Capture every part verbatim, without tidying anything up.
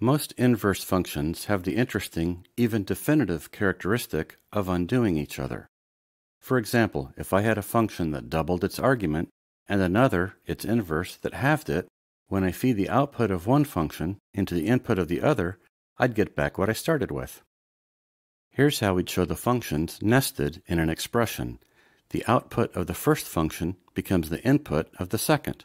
Most inverse functions have the interesting, even definitive characteristic of undoing each other. For example, if I had a function that doubled its argument and another, its inverse, that halved it, when I feed the output of one function into the input of the other, I'd get back what I started with. Here's how we'd show the functions nested in an expression. The output of the first function becomes the input of the second.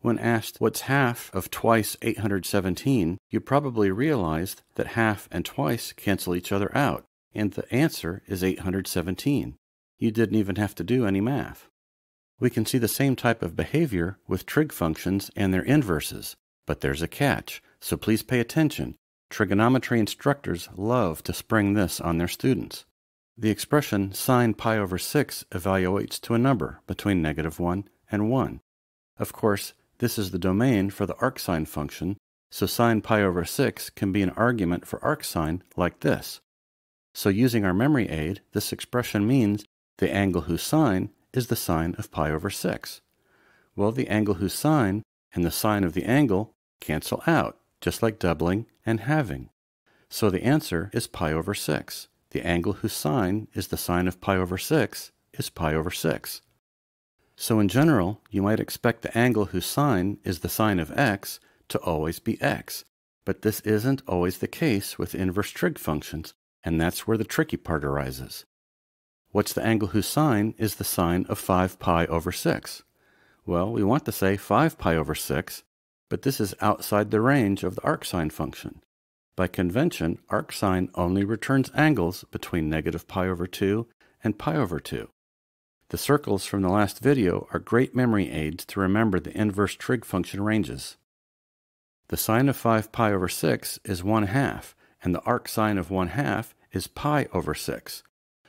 When asked what's half of twice eight hundred seventeen, you probably realized that half and twice cancel each other out, and the answer is eight hundred seventeen. You didn't even have to do any math. We can see the same type of behavior with trig functions and their inverses, but there's a catch, so please pay attention. Trigonometry instructors love to spring this on their students. The expression sine pi over six evaluates to a number between negative one and one. Of course, this is the domain for the arcsine function, so sine pi over six can be an argument for arcsine like this. So using our memory aid, this expression means the angle whose sine is the sine of pi over six. Well, the angle whose sine and the sine of the angle cancel out, just like doubling and halving. So the answer is pi over six. The angle whose sine is the sine of pi over six is pi over six. So in general, you might expect the angle whose sine is the sine of x to always be x, but this isn't always the case with inverse trig functions, and that's where the tricky part arises. What's the angle whose sine is the sine of five pi over six? Well, we want to say five pi over six, but this is outside the range of the arcsine function. By convention, arcsine only returns angles between negative pi over two and pi over two. The circles from the last video are great memory aids to remember the inverse trig function ranges. The sine of five pi over six is one half, and the arcsine of one half is pi over six.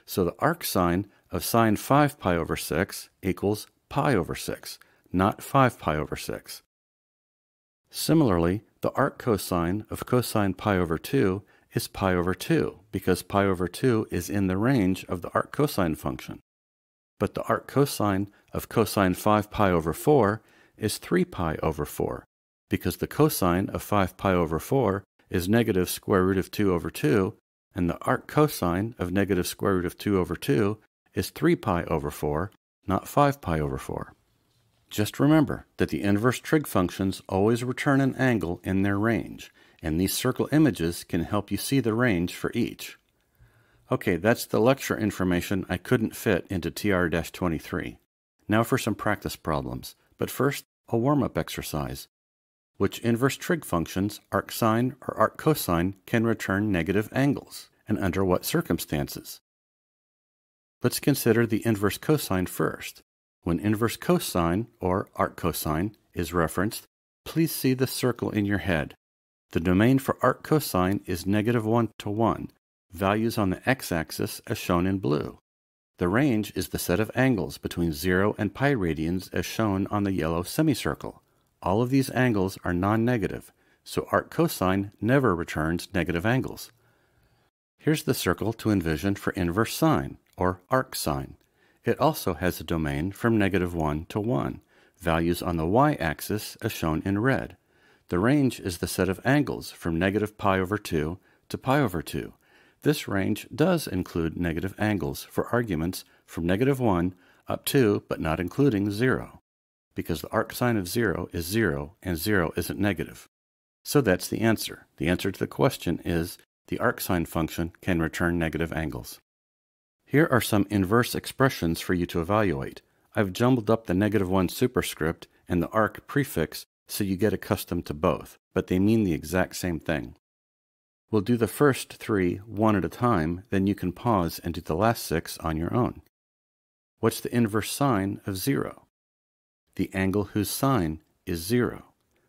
So the arcsine of sine five pi over six equals pi over six, not five pi over six. Similarly, the arccosine of cosine pi over two is pi over two, because pi over two is in the range of the arccosine function. But the arccosine of cosine five pi over four is three pi over four, because the cosine of five pi over four is negative square root of two over two, and the arccosine of negative square root of two over two is three pi over four, not five pi over four. Just remember that the inverse trig functions always return an angle in their range, and these circle images can help you see the range for each. Okay, that's the lecture information I couldn't fit into T R twenty-three. Now for some practice problems, but first, a warm-up exercise. Which inverse trig functions, arcsine or arccosine, can return negative angles, and under what circumstances? Let's consider the inverse cosine first. When inverse cosine, or arccosine, is referenced, please see the circle in your head. The domain for arccosine is negative one to one. Values on the x-axis as shown in blue. The range is the set of angles between zero and pi radians as shown on the yellow semicircle. All of these angles are non-negative, so arccosine never returns negative angles. Here's the circle to envision for inverse sine, or arcsine. It also has a domain from negative one to one, values on the y-axis as shown in red. The range is the set of angles from negative pi over two to pi over two. This range does include negative angles for arguments from negative one up to, but not including, zero, because the arcsine of zero is zero and zero isn't negative. So that's the answer. The answer to the question is the arcsine function can return negative angles. Here are some inverse expressions for you to evaluate. I've jumbled up the negative one superscript and the arc prefix so you get accustomed to both, but they mean the exact same thing. We'll do the first three one at a time, then you can pause and do the last six on your own. What's the inverse sine of zero? The angle whose sine is zero.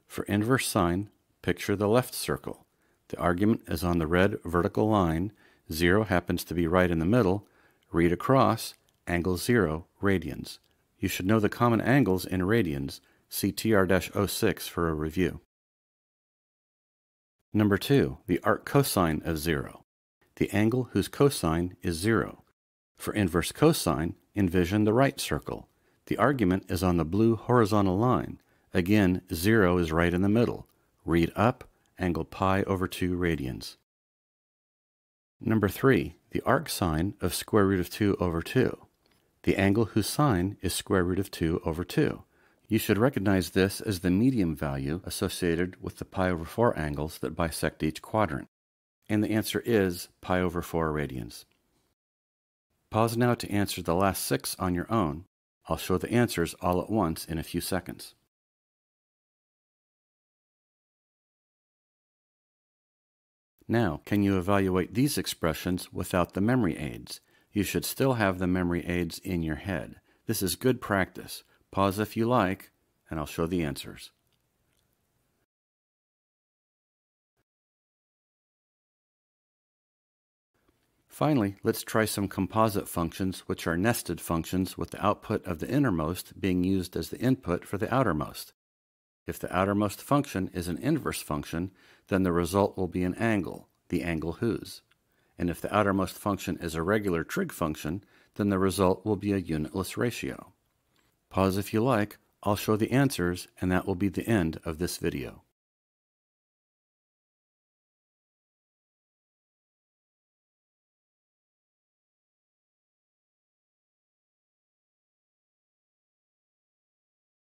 For inverse sine, picture the left circle. The argument is on the red vertical line. Zero happens to be right in the middle. Read across, angle zero, radians. You should know the common angles in radians. See T R oh six for a review. Number two, the arccosine of zero, the angle whose cosine is zero. For inverse cosine, envision the right circle. The argument is on the blue horizontal line. Again, zero is right in the middle. Read up, angle pi over two radians. Number three, the arcsine of square root of two over two, the angle whose sine is square root of two over two. You should recognize this as the medium value associated with the pi over four angles that bisect each quadrant. And the answer is pi over four radians. Pause now to answer the last six on your own. I'll show the answers all at once in a few seconds. Now, can you evaluate these expressions without the memory aids? You should still have the memory aids in your head. This is good practice. Pause if you like, and I'll show the answers. Finally, let's try some composite functions, which are nested functions with the output of the innermost being used as the input for the outermost. If the outermost function is an inverse function, then the result will be an angle, the angle whose. And if the outermost function is a regular trig function, then the result will be a unitless ratio. Pause if you like, I'll show the answers, and that will be the end of this video.